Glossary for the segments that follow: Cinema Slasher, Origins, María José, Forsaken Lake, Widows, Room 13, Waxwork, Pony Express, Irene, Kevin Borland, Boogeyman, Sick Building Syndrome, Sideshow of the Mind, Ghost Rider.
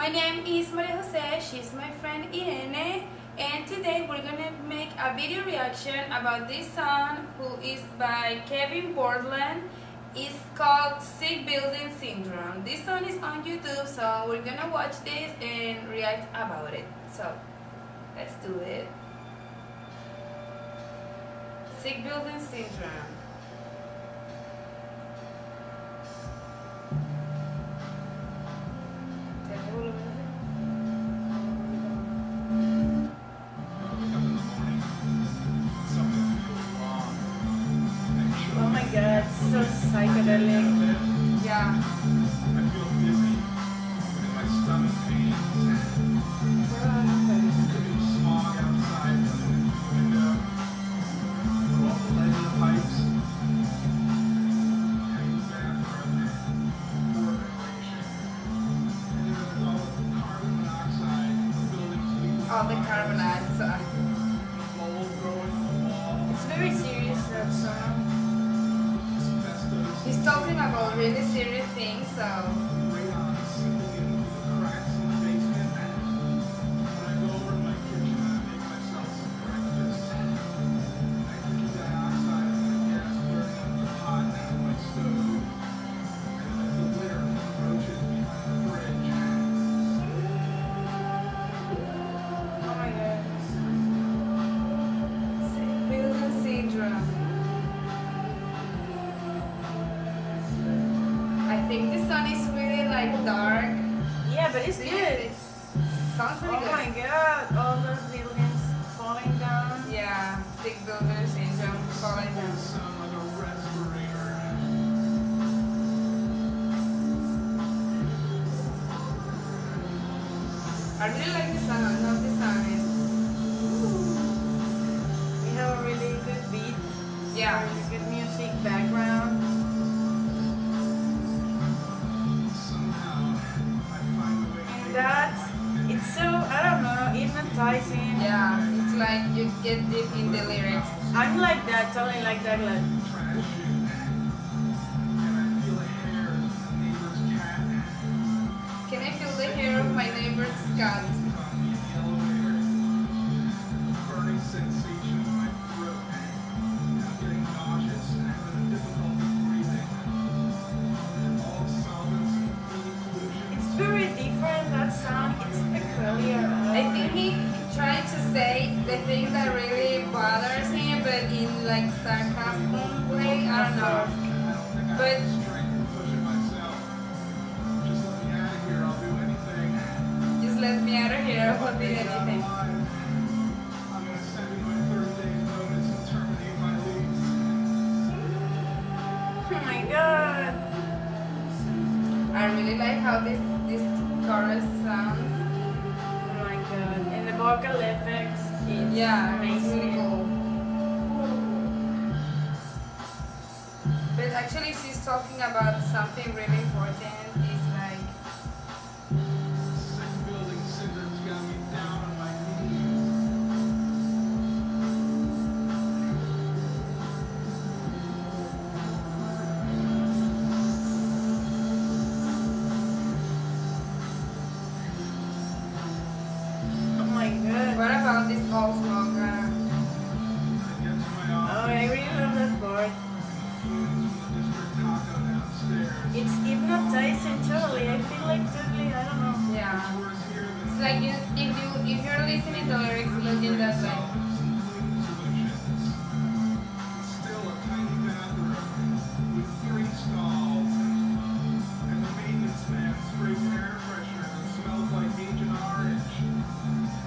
My name is María José, she's my friend Irene, and today we're gonna make a video reaction about this song who is by Kevin Borland. It's called Sick Building Syndrome. This song is on YouTube, so we're gonna watch this and react about it. So, let's do it. Sick Building Syndrome. Yeah, it's so psychedelic. Yeah. I feel dizzy and my stomach pains. Could be smog outside and lead in the pipes. Hanging back from poor ventilation. And there's all the carbon monoxide in the building. All the carbon monoxide. Mold growing on the wall. It's very serious, that song. He's talking about really serious things, so... Radon seeping in the cracks in the basement. When I go over to my kitchen, I make myself some breakfast. Nitrogen dioxide and my gas burning up the pot out of my stove. And then the litter approaches behind the fridge. Oh my god. Sick Building Syndrome. I think this song is really like dark. Yeah, but it's good. Sounds really good. Oh my god, all those buildings falling down. Yeah, sick building syndrome falling down. Sound like a respirator. I really like this song. I love this song. We have a really good beat. Yeah, really good music background. It's so, I don't know, hypnotizing. Yeah, it's like you get deep in the lyrics. I'm like that, totally like that. Like. Can I feel the hair of my neighbor's cat? Burning sensation in my throat. I'm getting nauseous and having difficulty breathing. All solvents and food pollution. It's very different, that sound. It's I think he tried to say the things that really bothers him, but in like sarcastic way. I don't know. But just let me out of here. I'll do anything. Just let me out of here. I'll do anything. I'm gonna send you my 3rd day's notice and terminate my lease. Oh my god! I really like how this chorus sounds. And the vocal effects is amazing. Cool. But actually she's talking about something really important. It's like... Sick building syndrome's got me down on my What about this old smoker? Oh, I really love that part. It's hypnotizing totally. I feel like totally, I don't know. Yeah. It's like you, if you're listening to lyrics, look in that way. Still a tiny bathroom with 3 stalls, and the maintenance man sprays air freshener that smells like Agent Orange.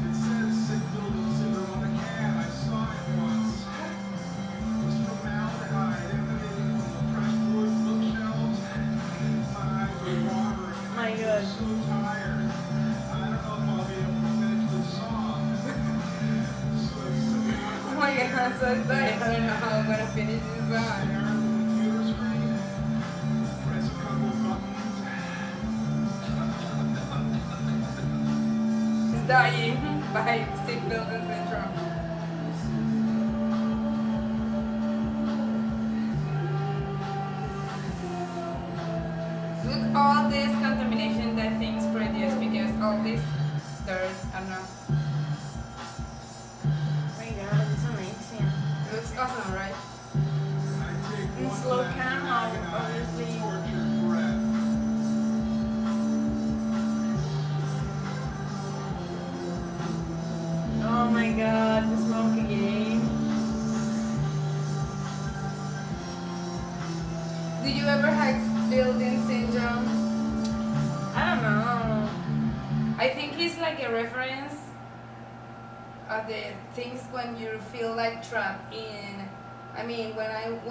It says sick building syndrome on the can. I saw it once. It was formaldehyde emanating from the pressed wood bookshelves. My eyes were watering. My God. I'm so tired. I don't know if I'll be able to finish the song. So I said, oh my God, I'm so tired. I don't know how I'm gonna finish this song. Stare on the computer screen. Press a couple buttons. It's dying. By Sick Building Syndrome. Look all this contamination that things produce because all you ever had building syndrome? I don't know. I think it's like a reference of the things when you feel like trapped in. I mean, when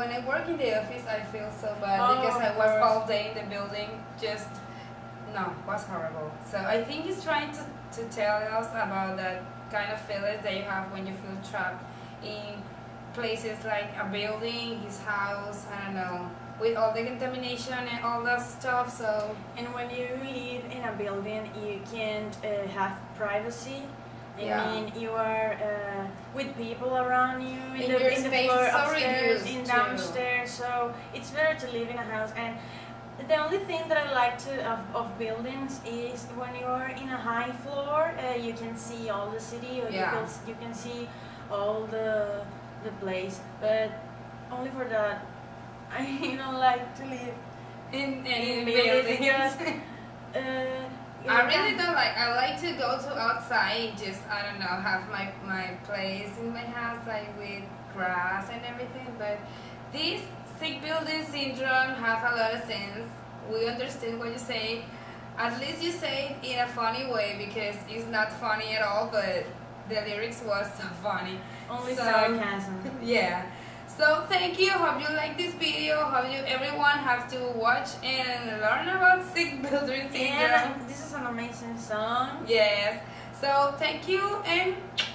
I work in the office, I feel so bad because I was all day in the building. Just no, it was horrible. So I think it's trying to tell us about that kind of feelings that you have when you feel trapped in places like a building, his house, I don't know, with all the contamination and all that stuff. So, and when you live in a building, you can't have privacy. I mean, you are with people around you in the floor, upstairs, in downstairs. So it's better to live in a house. And the only thing that I like of buildings is when you are in a high floor, you can see all the city, or you can see all the place. But only for that, I don't like to live in buildings. I really don't like. I like to go to outside. Just I don't know, have my place in my house, like with grass and everything. But this sick building syndrome has a lot of sense. We understand what you say. At least you say it in a funny way, because it's not funny at all. But the lyrics was so funny. Only sarcasm. Yeah. So thank you. Hope you like this video. Hope everyone have to watch and learn about sick building syndrome. This is an amazing song. Yes. So thank you and.